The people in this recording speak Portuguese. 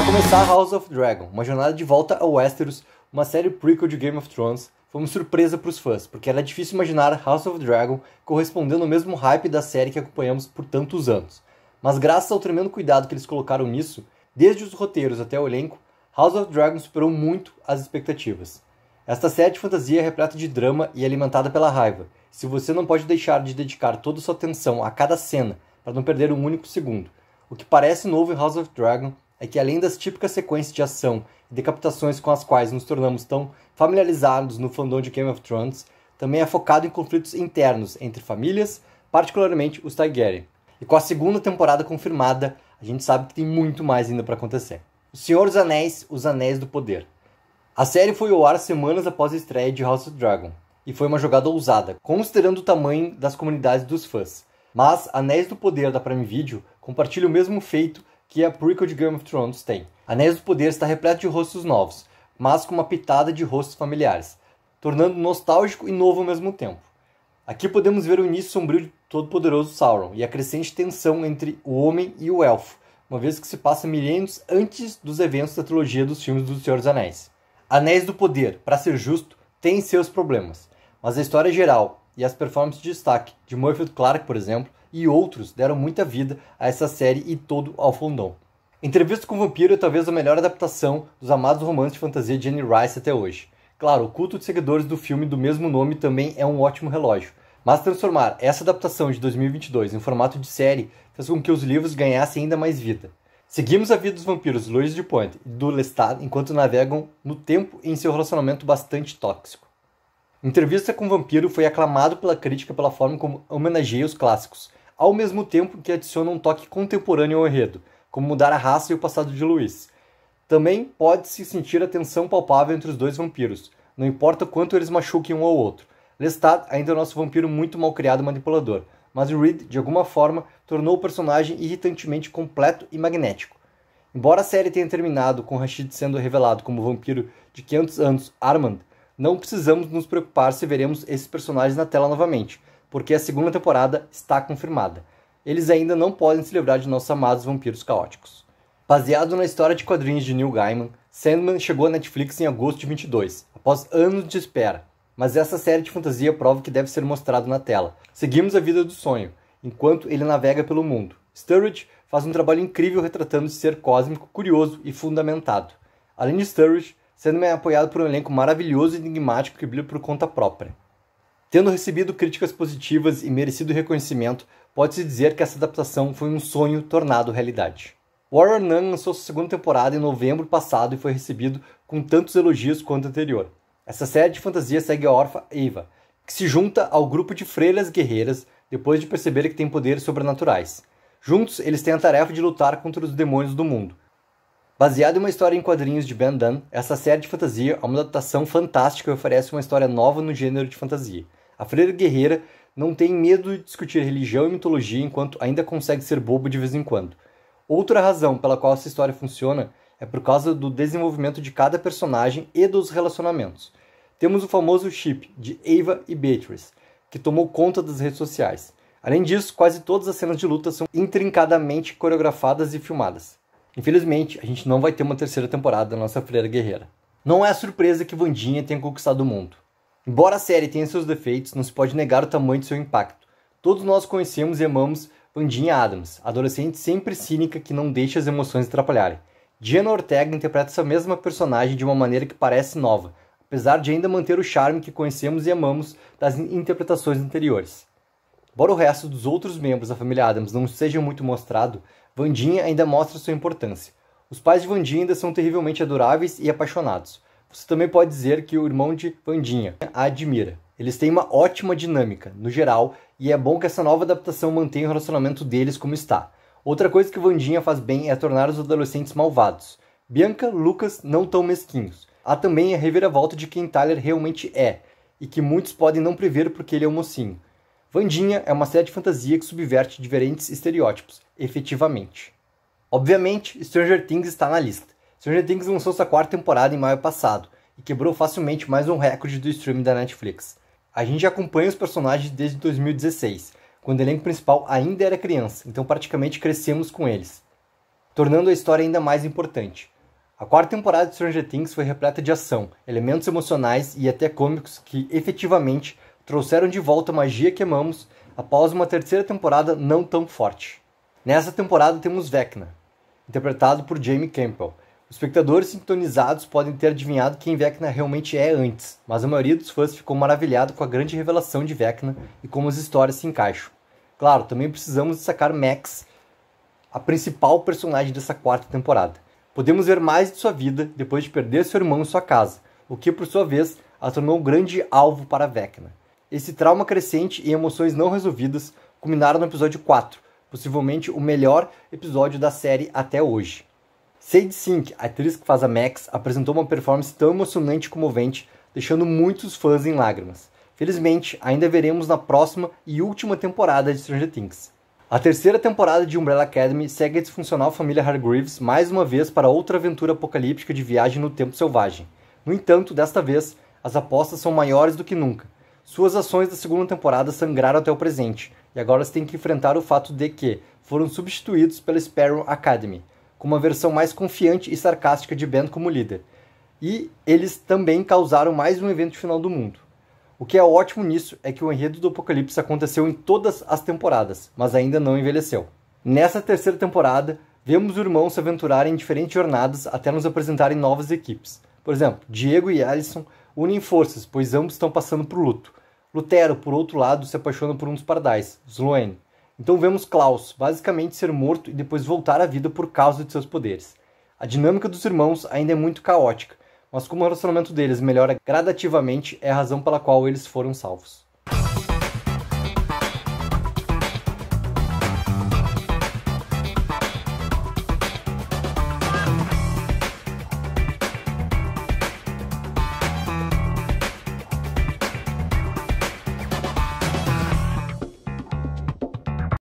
Vai começar House of the Dragon, uma jornada de volta a Westeros, uma série prequel de Game of Thrones. Foi uma surpresa para os fãs, porque era difícil imaginar House of the Dragon correspondendo ao mesmo hype da série que acompanhamos por tantos anos. Mas graças ao tremendo cuidado que eles colocaram nisso, desde os roteiros até o elenco, House of the Dragon superou muito as expectativas. Esta série de fantasia é repleta de drama e alimentada pela raiva. Se você não pode deixar de dedicar toda sua atenção a cada cena para não perder um único segundo. O que parece novo em House of the Dragon é que, além das típicas sequências de ação e decapitações com as quais nos tornamos tão familiarizados no fandom de Game of Thrones, também é focado em conflitos internos entre famílias, particularmente os Targaryen. E com a segunda temporada confirmada, a gente sabe que tem muito mais ainda para acontecer. O Senhor dos Anéis, Os Anéis do Poder. A série foi ao ar semanas após a estreia de House of the Dragon, e foi uma jogada ousada, considerando o tamanho das comunidades dos fãs. Mas Anéis do Poder da Prime Video compartilha o mesmo feito que a prequel de Game of Thrones tem. Anéis do Poder está repleto de rostos novos, mas com uma pitada de rostos familiares, tornando nostálgico e novo ao mesmo tempo. Aqui podemos ver o início sombrio de todo-poderoso Sauron e a crescente tensão entre o homem e o elfo, uma vez que se passa milênios antes dos eventos da trilogia dos filmes do Senhor dos Anéis. Anéis do Poder, para ser justo, tem seus problemas, mas a história geral e as performances de destaque de Morfydd Clark, por exemplo, e outros deram muita vida a essa série e todo ao fandom. Entrevista com o Vampiro é talvez a melhor adaptação dos amados romances de fantasia de Anne Rice até hoje. Claro, o culto de seguidores do filme do mesmo nome também é um ótimo relógio, mas transformar essa adaptação de 2022 em formato de série fez com que os livros ganhassem ainda mais vida. Seguimos a vida dos vampiros Louis de Point e do Lestat enquanto navegam no tempo em seu relacionamento bastante tóxico. Entrevista com o Vampiro foi aclamado pela crítica pela forma como homenageia os clássicos, ao mesmo tempo que adiciona um toque contemporâneo ao enredo, como mudar a raça e o passado de Louis. Também pode-se sentir a tensão palpável entre os dois vampiros, não importa quanto eles machuquem um ao outro. Lestat ainda é o nosso vampiro muito mal criado e manipulador, mas Reed, de alguma forma, tornou o personagem irritantemente completo e magnético. Embora a série tenha terminado com Rashid sendo revelado como o vampiro de 500 anos Armand, não precisamos nos preocupar se veremos esses personagens na tela novamente, porque a segunda temporada está confirmada. Eles ainda não podem se livrar de nossos amados vampiros caóticos. Baseado na história de quadrinhos de Neil Gaiman, Sandman chegou à Netflix em agosto de 22, após anos de espera. Mas essa série de fantasia prova que deve ser mostrado na tela. Seguimos a vida do sonho, enquanto ele navega pelo mundo. Sturridge faz um trabalho incrível retratando esse ser cósmico, curioso e fundamentado. Além de Sturridge, Sandman é apoiado por um elenco maravilhoso e enigmático que brilha por conta própria. Tendo recebido críticas positivas e merecido reconhecimento, pode-se dizer que essa adaptação foi um sonho tornado realidade. Warrior Nun lançou sua segunda temporada em novembro passado e foi recebido com tantos elogios quanto a anterior. Essa série de fantasia segue a órfã Eva, que se junta ao grupo de freiras guerreiras depois de perceber que tem poderes sobrenaturais. Juntos, eles têm a tarefa de lutar contra os demônios do mundo. Baseada em uma história em quadrinhos de Ben Dunn, essa série de fantasia é uma adaptação fantástica e oferece uma história nova no gênero de fantasia. A freira guerreira não tem medo de discutir religião e mitologia enquanto ainda consegue ser bobo de vez em quando. Outra razão pela qual essa história funciona é por causa do desenvolvimento de cada personagem e dos relacionamentos. Temos o famoso chip de Eva e Beatrice, que tomou conta das redes sociais. Além disso, quase todas as cenas de luta são intrincadamente coreografadas e filmadas. Infelizmente, a gente não vai ter uma terceira temporada da nossa freira guerreira. Não é surpresa que Wandinha tenha conquistado o mundo. Embora a série tenha seus defeitos, não se pode negar o tamanho de seu impacto. Todos nós conhecemos e amamos Wandinha Addams, adolescente sempre cínica que não deixa as emoções atrapalharem. Jenna Ortega interpreta essa mesma personagem de uma maneira que parece nova, apesar de ainda manter o charme que conhecemos e amamos das interpretações anteriores. Embora o resto dos outros membros da família Addams não seja muito mostrado, Wandinha ainda mostra sua importância. Os pais de Wandinha ainda são terrivelmente adoráveis e apaixonados. Você também pode dizer que o irmão de Wandinha a admira. Eles têm uma ótima dinâmica, no geral, e é bom que essa nova adaptação mantenha o relacionamento deles como está. Outra coisa que Wandinha faz bem é tornar os adolescentes malvados. Bianca, Lucas, não tão mesquinhos. Há também a reviravolta de quem Tyler realmente é, e que muitos podem não prever porque ele é um mocinho. Wandinha é uma série de fantasia que subverte diferentes estereótipos, efetivamente. Obviamente, Stranger Things está na lista. Stranger Things lançou sua quarta temporada em maio passado, e quebrou facilmente mais um recorde do streaming da Netflix. A gente acompanha os personagens desde 2016, quando o elenco principal ainda era criança, então praticamente crescemos com eles. tornando a história ainda mais importante. A quarta temporada de Stranger Things foi repleta de ação, elementos emocionais e até cômicos que, efetivamente, trouxeram de volta a magia que amamos após uma terceira temporada não tão forte. Nessa temporada temos Vecna, interpretado por Jamie Campbell. Os espectadores sintonizados podem ter adivinhado quem Vecna realmente é antes, mas a maioria dos fãs ficou maravilhado com a grande revelação de Vecna e como as histórias se encaixam. Claro, também precisamos destacar Max, a principal personagem dessa quarta temporada. Podemos ver mais de sua vida depois de perder seu irmão em sua casa, o que, por sua vez, a tornou um grande alvo para Vecna. Esse trauma crescente e emoções não resolvidas culminaram no episódio 4, possivelmente o melhor episódio da série até hoje. Sadie Sink, a atriz que faz a Max, apresentou uma performance tão emocionante e comovente, deixando muitos fãs em lágrimas. Felizmente, ainda veremos na próxima e última temporada de Stranger Things. A terceira temporada de Umbrella Academy segue a disfuncional família Hargreaves mais uma vez para outra aventura apocalíptica de viagem no tempo selvagem. No entanto, desta vez, as apostas são maiores do que nunca. Suas ações da segunda temporada sangraram até o presente, e agora eles têm que enfrentar o fato de que foram substituídos pela Sparrow Academy, com uma versão mais confiante e sarcástica de Ben como líder. E eles também causaram mais um evento final do mundo. O que é ótimo nisso é que o enredo do Apocalipse aconteceu em todas as temporadas, mas ainda não envelheceu. Nessa terceira temporada, vemos o irmão se aventurar em diferentes jornadas até nos apresentarem novas equipes. Por exemplo, Diego e Allison unem forças, pois ambos estão passando por luto. Lutero, por outro lado, se apaixona por um dos pardais, Sloane. Então vemos Klaus basicamente ser morto e depois voltar à vida por causa de seus poderes. A dinâmica dos irmãos ainda é muito caótica, mas como o relacionamento deles melhora gradativamente, é a razão pela qual eles foram salvos.